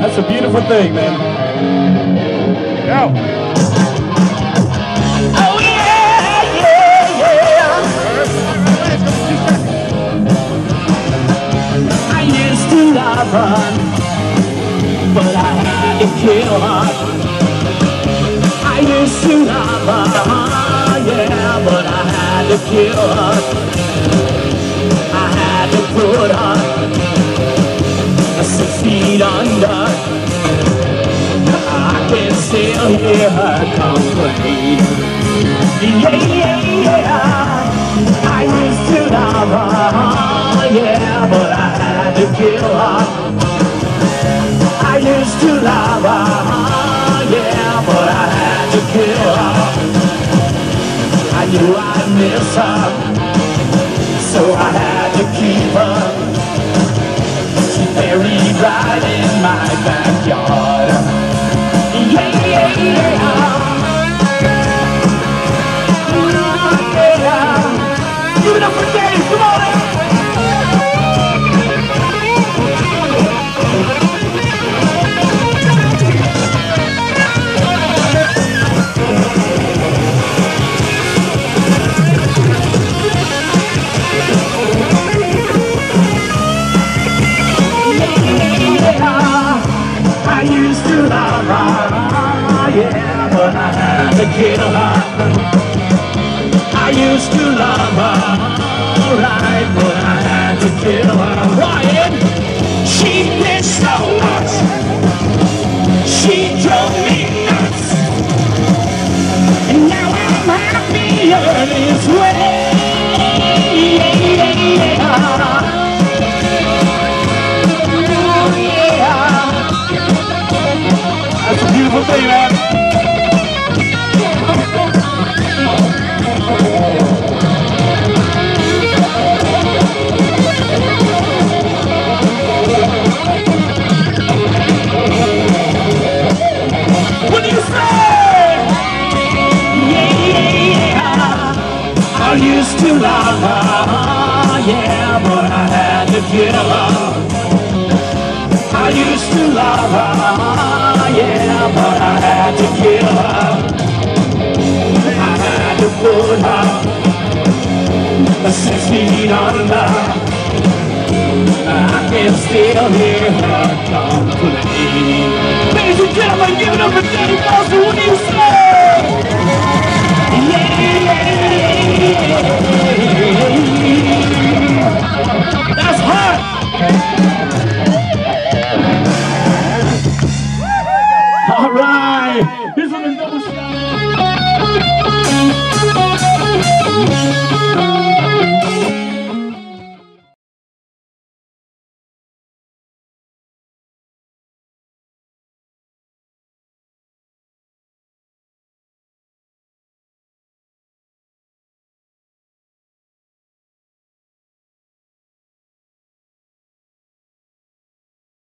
That's a beautiful thing, man. Go! But I had to kill her. I used to love her, yeah, but I had to kill her. I had to put her 6 feet under. I can still hear her complain. Yeah, yeah, yeah. I used to love her, yeah, but I had to kill her. I used to love her, yeah, but I had to kill her. I knew I'd miss her, so I had to keep her. She buried right in my backyard. Yeah, yeah, yeah. Yeah. Give it up for Dave, come on! Yeah, but I had to kill her. I used to love her, alright, but I had to kill her. Ryan, she did so much. She drove me nuts. And now I'm happier this way. Yeah, yeah, yeah. Hey, man. What do you say? Yeah, yeah, yeah. I used to love her, yeah, but I had to kill her. I used to love her, yeah, but I had to kill her. I had to put her 6 feet under. I can still hear her complain. Ladies and gentlemen, give it up for Danny Foster. What do you say? Yeah. That's her.